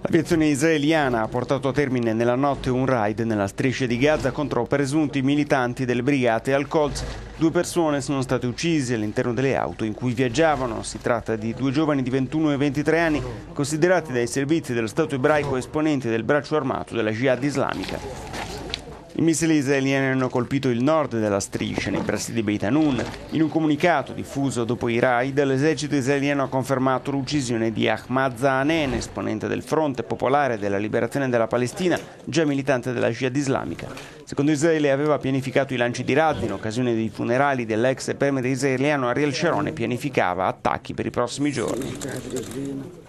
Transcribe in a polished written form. L'aviazione israeliana ha portato a termine nella notte un raid nella striscia di Gaza contro presunti militanti delle Brigate Al-Qods. Due persone sono state uccise all'interno delle auto in cui viaggiavano. Si tratta di due giovani di 21 e 23 anni, considerati dai servizi dello Stato ebraico esponenti del braccio armato della Jihad Islamica. I missili israeliani hanno colpito il nord della striscia, nei pressi di Beit Hanoun. In un comunicato diffuso dopo i raid, l'esercito israeliano ha confermato l'uccisione di Ahmad Zaaneen, esponente del Fronte Popolare della Liberazione della Palestina, già militante della Jihad Islamica. Secondo Israele aveva pianificato i lanci di razzi in occasione dei funerali dell'ex premier israeliano Ariel Sharon e pianificava attacchi per i prossimi giorni.